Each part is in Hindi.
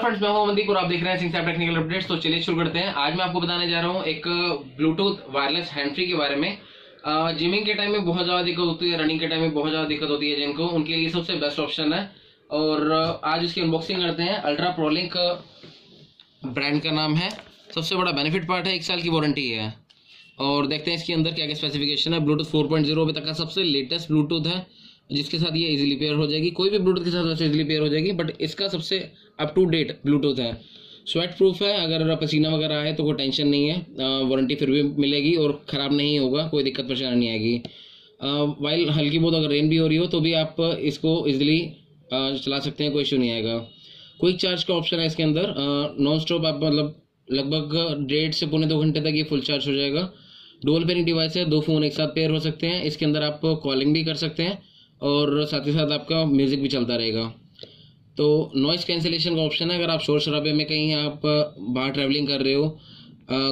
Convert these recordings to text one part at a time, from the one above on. फ्रेंड्स मैं हूं अवंदीपुर, आप देख रहे हैं सिंह साहब टेक्निकल अपडेट्स। तो चलिए शुरू करते हैं। आज मैं आपको बताने जा रहा हूं एक ब्लूटूथ वायरलेस हैंड फ्री के बारे में। जिमिंग के टाइम में बहुत ज़्यादा दिक्कत होती है, रनिंग के टाइम में बहुत ज़्यादा दिक्कत होती है जिनको, उनके लिए सबसे बेस्ट ऑप्शन है। और आज इसकी अनबॉक्सिंग करते हैं। अल्ट्रा प्रोलिंक ब्रांड का नाम है। सबसे बड़ा बेनिफिट पार्ट है, 1 साल की वारंटी है। और देखते हैं इसके अंदर क्या क्या स्पेसिफिकेशन है। ब्लूटूथ 4.0 अभी तक का सबसे लेटेस्ट ब्लूटूथ है, जिसके साथ ये इजीली पेयर हो जाएगी। कोई भी ब्लूटूथ के साथ वैसे इजीली पेयर हो जाएगी, बट इसका सबसे अप टू डेट ब्लूटूथ है। स्वेट प्रूफ है, अगर पसीना वगैरह आए तो कोई टेंशन नहीं है, वारंटी फिर भी मिलेगी और ख़राब नहीं होगा, कोई दिक्कत परेशानी नहीं आएगी। वाइल हल्की बहुत अगर रेन भी हो रही हो तो भी आप इसको ईजिली चला सकते हैं, कोई इशू नहीं आएगा। क्विक चार्ज का ऑप्शन है इसके अंदर। नॉन स्टॉप आप मतलब लगभग 1.5 से पौने 2 घंटे तक ये फुल चार्ज हो जाएगा। डुअल पेयरिंग डिवाइस है, 2 फ़ोन एक साथ पेयर हो सकते हैं। इसके अंदर आप कॉलिंग भी कर सकते हैं और साथ ही साथ आपका म्यूज़िक भी चलता रहेगा। तो नॉइज़ कैंसिलेशन का ऑप्शन है। अगर आप शोर शराबे में कहीं आप बाहर ट्रैवलिंग कर रहे हो,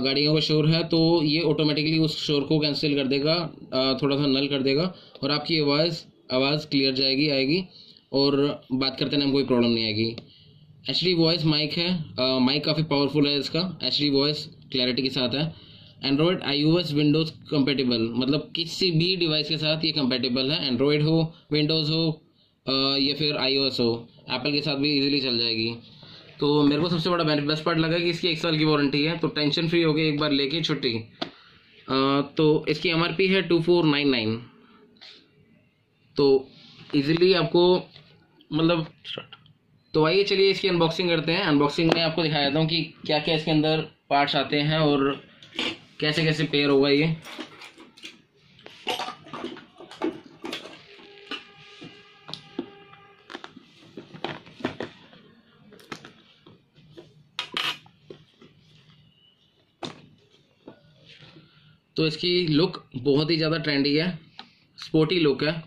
गाड़ियों का शोर है, तो ये ऑटोमेटिकली उस शोर को कैंसिल कर देगा, थोड़ा सा नल कर देगा और आपकी आवाज़ क्लियर जाएगी आएगी और बात करते टाइम कोई प्रॉब्लम नहीं आएगी। HD वॉइस माइक है, माइक काफ़ी पावरफुल है इसका। HD वॉइस क्लैरिटी के साथ है। एंड्रॉयड iOS विंडोज़ कंपेटेबल, मतलब किसी भी डिवाइस के साथ ये कंपेटेबल है, एंड्रॉयड हो, विंडोज़ हो या फिर iOS हो, एप्पल के साथ भी इजीली चल जाएगी। तो मेरे को सबसे बड़ा बेस्ट पार्ट लगा कि इसकी 1 साल की वारंटी है, तो टेंशन फ्री हो गई, एक बार लेके छुट्टी। तो इसकी MRP है 2499। तो ईज़िली आपको मतलब तो आइए चलिए इसकी अनबॉक्सिंग करते हैं। अनबॉक्सिंग में आपको दिखाया था कि क्या क्या इसके अंदर पार्ट्स आते हैं और कैसे कैसे पेयर होगा ये। तो इसकी लुक बहुत ही ज़्यादा ट्रेंडी है, स्पोर्टी लुक है।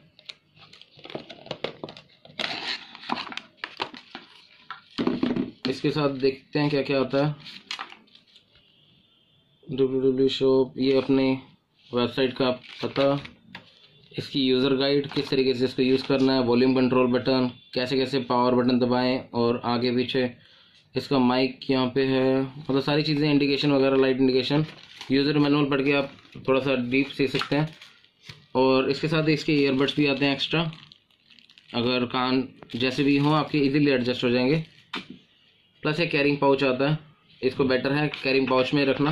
इसके साथ देखते हैं क्या क्या आता है। www.shop, ये अपने वेबसाइट का पता, इसकी यूज़र गाइड, किस तरीके से इसको यूज़ करना है, वॉल्यूम कंट्रोल बटन, कैसे कैसे पावर बटन दबाएं और आगे पीछे, इसका माइक यहाँ पे है, मतलब सारी चीज़ें, इंडिकेशन वगैरह, लाइट इंडिकेशन। यूज़र मैनुअल पढ़ के आप थोड़ा सा डीप सीख सकते हैं। और इसके साथ इसके ईयरबड्स भी आते हैं एक्स्ट्रा, अगर कान जैसे भी हों आपके ईजिली एडजस्ट हो जाएंगे। प्लस एक कैरिंग पाउच आता है, इसको बेटर है कैरिंग पाउच में रखना,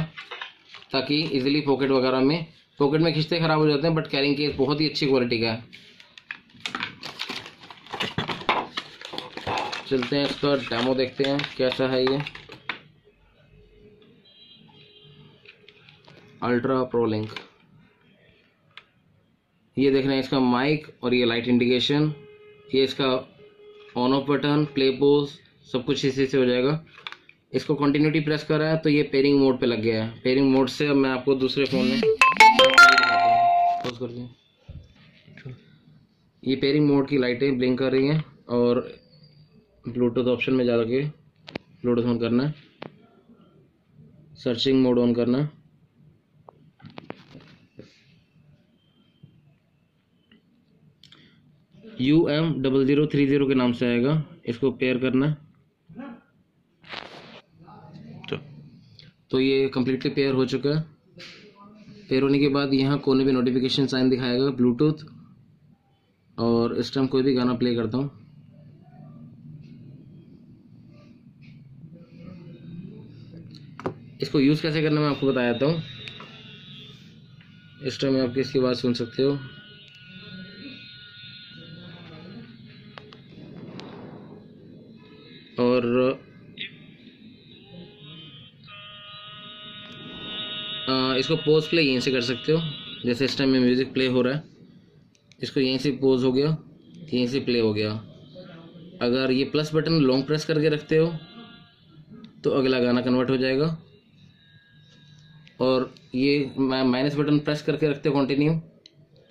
ताकि इजीली पॉकेट में खींचते ख़राब हो जाते हैं, बट कैरिंग केस बहुत ही अच्छी क्वालिटी का है। चलते हैं इसका डेमो देखते हैं कैसा है ये अल्ट्रा प्रोलिंक। ये देख रहे हैं इसका माइक और ये लाइट इंडिकेशन, ये इसका on off button, play pause, सब कुछ इसी से हो जाएगा। इसको कंटिन्यूटी प्रेस कर रहा है तो ये पेयरिंग मोड पे लग गया है। पेयरिंग मोड से अब मैं आपको दूसरे फ़ोन में पॉज कर दें। ये पेयरिंग मोड की लाइटें ब्लिंक कर रही हैं और ब्लूटूथ ऑप्शन में जा के ब्लूटूथ ऑन करना है, सर्चिंग मोड ऑन करना है। UM0030 के नाम से आएगा, इसको पेयर करना है। तो ये कम्प्लीटली पेयर हो चुका है। पेयर होने के बाद यहाँ कोने पे नोटिफिकेशन साइन दिखाएगा ब्लूटूथ, और इस टाइम कोई भी गाना प्ले करता हूँ, इसको यूज़ कैसे करना मैं आपको बता देता हूँ। इस टाइम आप इसकी आवाज़ सुन सकते हो। और इसको पॉज प्ले यहीं से कर सकते हो, जैसे इस टाइम में म्यूज़िक प्ले हो रहा है, इसको यहीं से पॉज हो गया, यहीं से प्ले हो गया। अगर ये प्लस बटन लॉन्ग प्रेस करके रखते हो तो अगला गाना कन्वर्ट हो जाएगा, और ये माइनस बटन प्रेस करके रखते हो कंटिन्यू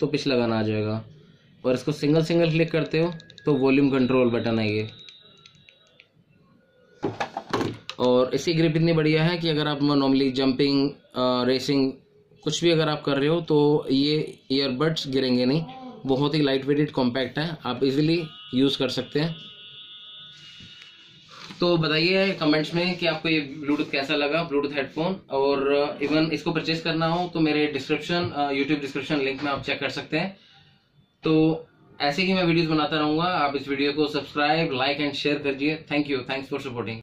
तो पिछला गाना आ जाएगा। और इसको सिंगल क्लिक करते हो तो वॉल्यूम कंट्रोल बटन है ये। और इसकी ग्रिप इतनी बढ़िया है कि अगर आप नॉर्मली जंपिंग, रेसिंग, कुछ भी अगर आप कर रहे हो तो ये ईयरबड्स गिरेंगे नहीं। बहुत ही लाइट वेटेड, कॉम्पैक्ट है, आप इजीली यूज़ कर सकते हैं। तो बताइए कमेंट्स में कि आपको ये ब्लूटूथ कैसा लगा, ब्लूटूथ हेडफोन। और इवन इसको परचेज करना हो तो मेरे डिस्क्रिप्शन यूट्यूब डिस्क्रिप्शन लिंक में आप चेक कर सकते हैं। तो ऐसे ही मैं वीडियोस बनाता रहूंगा। आप इस वीडियो को सब्सक्राइब, लाइक एंड शेयर करिए। Thank you, thanks for supporting.